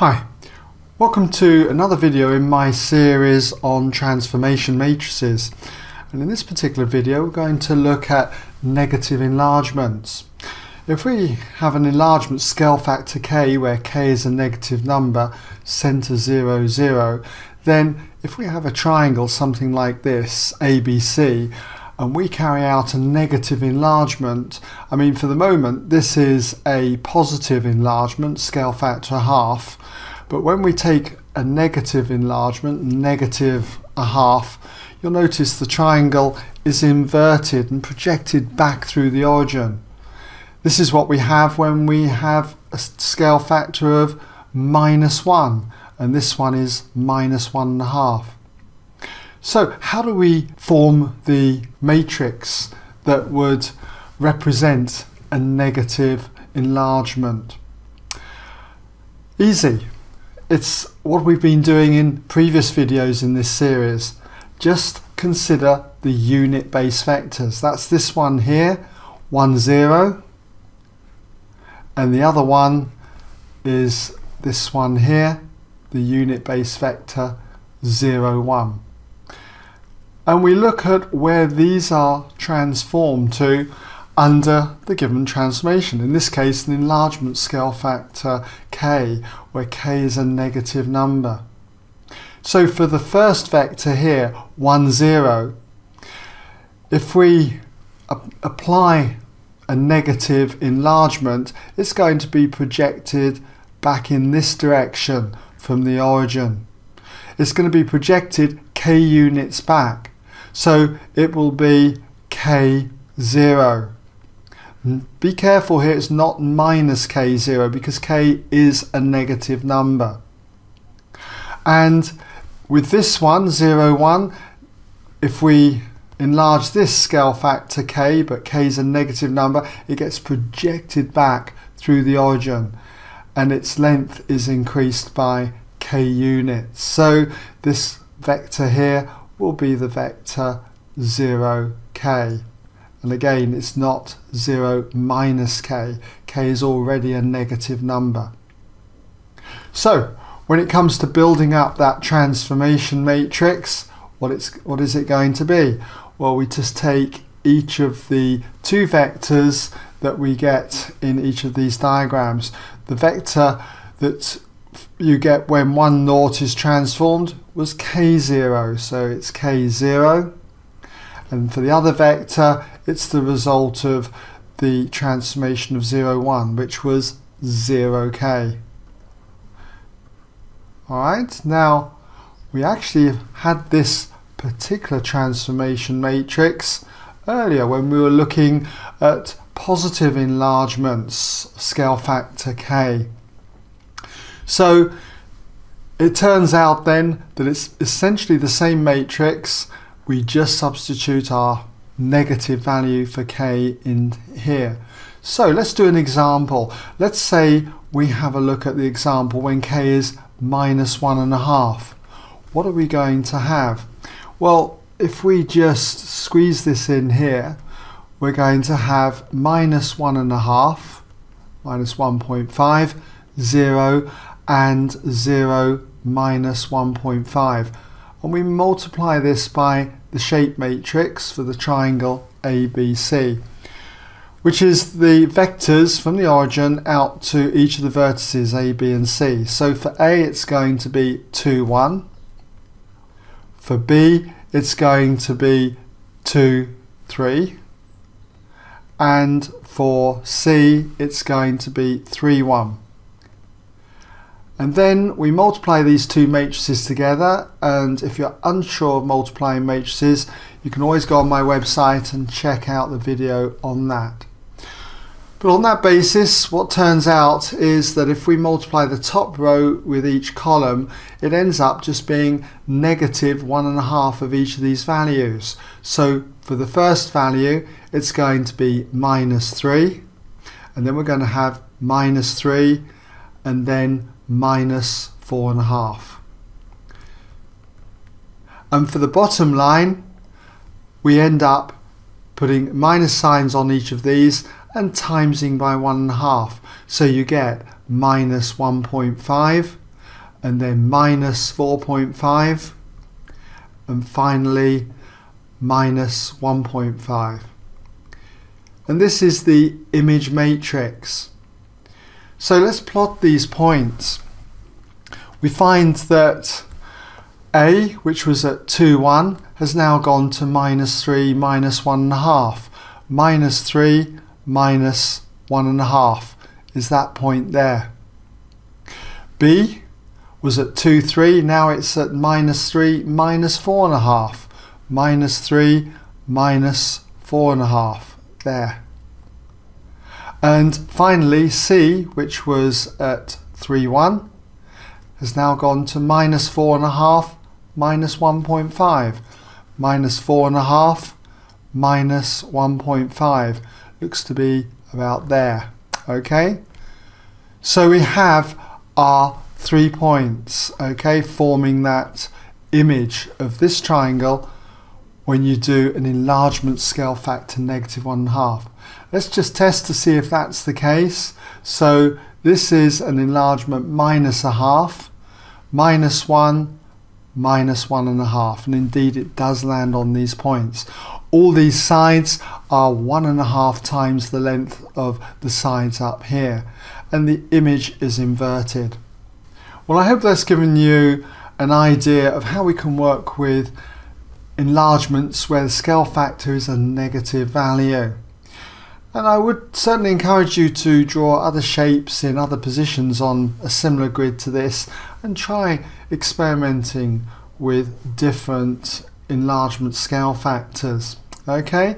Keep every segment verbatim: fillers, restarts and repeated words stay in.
Hi, welcome to another video in my series on transformation matrices, and in this particular video we're going to look at negative enlargements. If we have an enlargement scale factor k where k is a negative number, center zero, zero, then if we have a triangle something like this, A B C, and we carry out a negative enlargement, I mean for the moment this is a positive enlargement, scale factor half, but when we take a negative enlargement, negative a half, you'll notice the triangle is inverted and projected back through the origin. This is what we have when we have a scale factor of minus one, and this one is minus one and a half. So how do we form the matrix that would represent a negative enlargement? Easy. It's what we've been doing in previous videos in this series. Just consider the unit base vectors. That's this one here, one, zero, and the other one is this one here, the unit base vector zero, one. And we look at where these are transformed to under the given transformation. In this case, an enlargement scale factor k, where k is a negative number. So for the first vector here, one, zero, if we apply a negative enlargement, it's going to be projected back in this direction from the origin. It's going to be projected k units back. So it will be k, zero. Be careful here, it's not minus k, zero, because k is a negative number. And with this one, zero, one, if we enlarge this scale factor k, but k is a negative number, it gets projected back through the origin, and its length is increased by k units. So this vector here will be the vector zero, k, and again it's not zero minus k, k is already a negative number. So when it comes to building up that transformation matrix, what, it's, what is it going to be? Well, we just take each of the two vectors that we get in each of these diagrams. The vector that you get when one, naught is transformed was k, zero, so it's k, zero, and for the other vector it's the result of the transformation of zero, one, which was zero, k. Alright, now we actually had this particular transformation matrix earlier when we were looking at positive enlargements, scale factor k. So it turns out then that it's essentially the same matrix, we just substitute our negative value for k in here. So let's do an example. Let's say we have a look at the example when k is minus one and a half. What are we going to have? Well, if we just squeeze this in here, we're going to have minus one and a half, minus one point five, zero, and zero minus one point five, and we multiply this by the shape matrix for the triangle A B C, which is the vectors from the origin out to each of the vertices A, B and C. So for A it's going to be two, one, for B it's going to be two, three, and for C it's going to be three, one. And then we multiply these two matrices together, and if you're unsure of multiplying matrices, you can always go on my website and check out the video on that. But on that basis, what turns out is that if we multiply the top row with each column, it ends up just being negative one and a half of each of these values. So for the first value, it's going to be minus three, and then we're going to have minus three, and then minus four and a half. And for the bottom line, we end up putting minus signs on each of these and timesing by one and a half. So you get minus one point five and then minus four point five, and finally minus one point five. And this is the image matrix. So let's plot these points. We find that A, which was at two, one, has now gone to minus three, minus one and a half, minus three, minus one and a half is that point there. B was at two, three, now it's at minus three, minus four and a half, minus three, minus four and a half there. And finally C, which was at three, one, has now gone to minus four and a half, minus one point five, minus four and a half, minus one point five. Looks to be about there. Okay, so we have our three points, okay, forming that image of this triangle when you do an enlargement scale factor negative one and a half. Let's just test to see if that's the case. So this is an enlargement minus a half, minus one, minus one and a half, and indeed it does land on these points. All these sides are one and a half times the length of the sides up here, and the image is inverted. Well, I hope that's given you an idea of how we can work with enlargements where the scale factor is a negative value. And I would certainly encourage you to draw other shapes in other positions on a similar grid to this and try experimenting with different enlargement scale factors. Okay,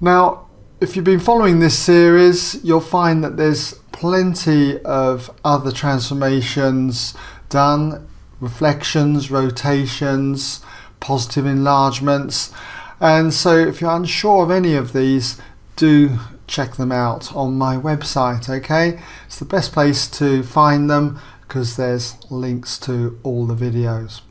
now if you've been following this series, you'll find that there's plenty of other transformations done: reflections, rotations, positive enlargements. And so if you're unsure of any of these, do check them out on my website. Okay, it's the best place to find them because there's links to all the videos.